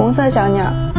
红色小鸟。